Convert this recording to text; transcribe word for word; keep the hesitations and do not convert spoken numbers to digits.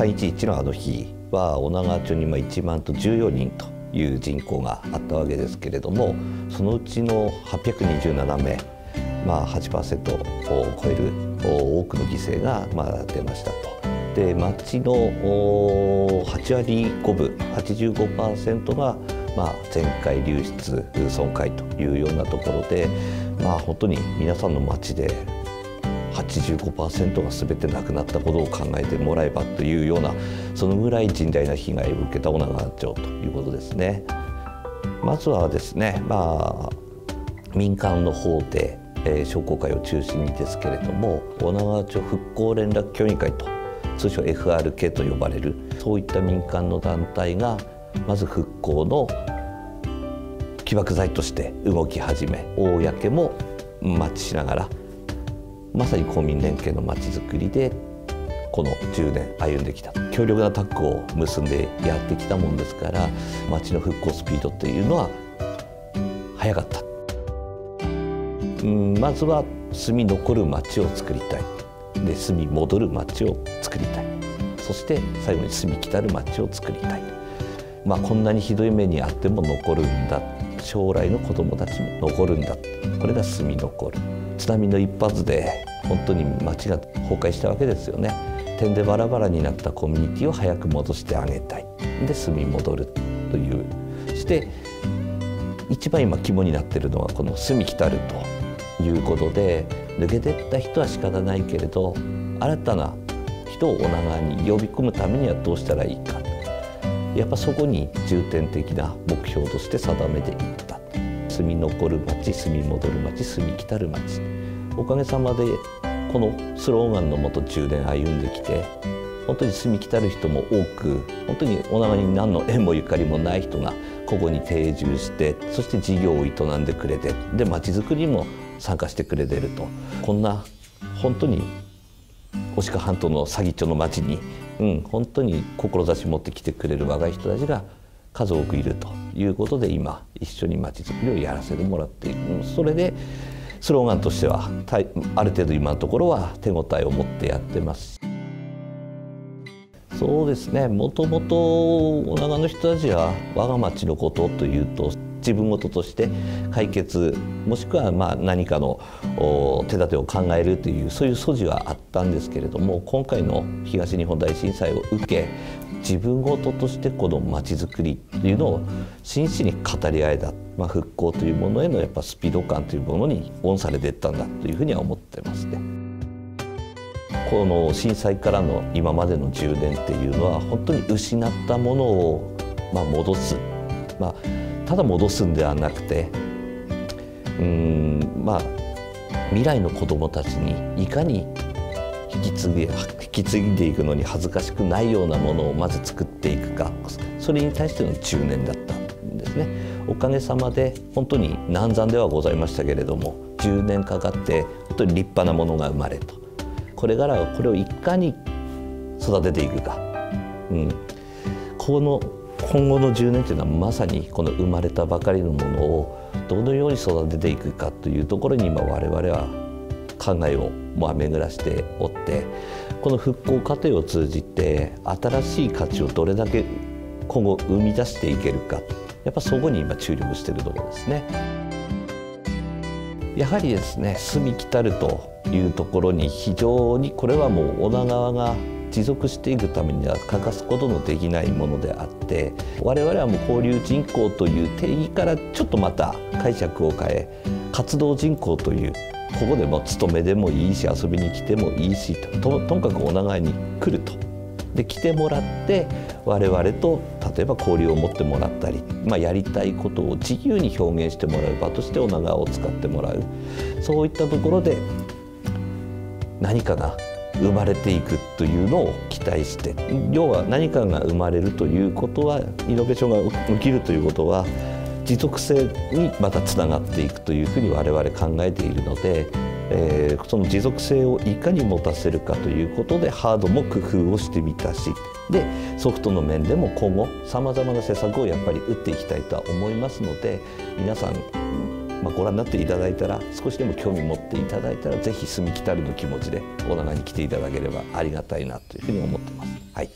さん・じゅういちのあの日は女川町にいちまんとじゅうよにんという人口があったわけですけれども、そのうちのはっぴゃくにじゅうななめい、まあ、はちパーセント を超える多くの犠牲がまあ出ましたと。で、町のはちわりごぶ、はちじゅうごパーセント がまあ全壊流出損壊というようなところで、まあ、本当に皆さんの町で はちじゅうごパーセント が全てなくなったことを考えてもらえばというような、そのぐらい甚大な被害を受けた女川町ということですね。まずはですね、まあ、民間の方で、えー、商工会を中心にですけれども、女川町復興連絡協議会と通称 エフアールケー と呼ばれる、そういった民間の団体がまず復興の起爆剤として動き始め、公もマッチしながら、まさに公民連携のまちづくりでこのじゅうねん歩んできた、強力なタッグを結んでやってきたもんですから、町の復興スピードっていうのは速かった。うん、まずは住み残る町を作りたい、で住み戻る町を作りたい、そして最後に住みきたる町を作りたい。まあ、こんなにひどい目にあっても残るんだ、将来の子どもたちも残るんだ、これが住み残る。津波の一発で本当に町が崩壊したわけですよね。点でバラバラになったコミュニティを早く戻してあげたい、で住み戻るという、そして一番今肝になっているのはこの住みきたるということで、抜けてった人は仕方ないけれど、新たな人を女川に呼び込むためにはどうしたらいいか、やっぱそこに重点的な目標として定めていった。住み残る町、住み戻る町、住みきたる町、おかげさまでこのスローガンのもとじゅうねん歩んできて、本当に住みきたる人も多く、本当に女川に何の縁もゆかりもない人がここに定住して、そして事業を営んでくれて、で町づくりにも参加してくれてると、こんな本当に牡鹿半島の左義長の町に、うん、本当に志持ってきてくれる若い人たちが数多くいるということで、今一緒にまちづくりをやらせてもらっている。それでスローガンとしてはある程度今のところは手応えを持ってやってます。そうですね、もともと女川の人たちは我が町のことというと自分事として解決、もしくはまあ何かの手立てを考えるという、そういう素地はあったんですけれども、今回の東日本大震災を受け、自分事としてこのまちづくりというのを真摯に語り合えた、まあ、復興というものへのやっぱスピード感というものにオンされていったんだというふうには思ってますね。この震災からの今までのじゅうねんっていうのは、本当に失ったものをまあ戻す、まあただ戻すんではなくて、うーん、まあ、未来の子どもたちにいかに引き継ぎ、引き継いでいくのに恥ずかしくないようなものをまず作っていくか、それに対してのじゅうねんだったんですね。おかげさまで本当に難産ではございましたけれども、じゅうねんかかって本当に立派なものが生まれと、これからはこれをいかに育てていくか、うん、この今後のじゅうねんというのはまさにこの生まれたばかりのものをどのように育てていくかというところに今我々は考えをまあ巡らしておって、この復興過程を通じて新しい価値をどれだけ今後生み出していけるか、やっぱそこに今注力しているところですね。やはりですね、住みきたるというところに非常にこれはもう女川が持続していくためには欠かすことのできないものであって、我々はもう交流人口という定義からちょっとまた解釈を変え、活動人口という、ここでも勤めでもいいし遊びに来てもいいし、 と, とにかく女川に来ると、で来てもらって我々と例えば交流を持ってもらったり、まあ、やりたいことを自由に表現してもらう場として女川を使ってもらう、そういったところで何かが生まれていくというのを期待して、要は何かが生まれるということは、イノベーションが起きるということは持続性にまたつながっていくというふうに我々考えているので、えー、その持続性をいかに持たせるかということでハードも工夫をしてみたし、でソフトの面でも今後さまざまな施策をやっぱり打っていきたいとは思いますので、皆さん、まあ、ご覧になっていただいたら、少しでも興味持っていただいたら、ぜひ住みきたるの気持ちで女川に来ていただければありがたいなというふうに思ってます。はい。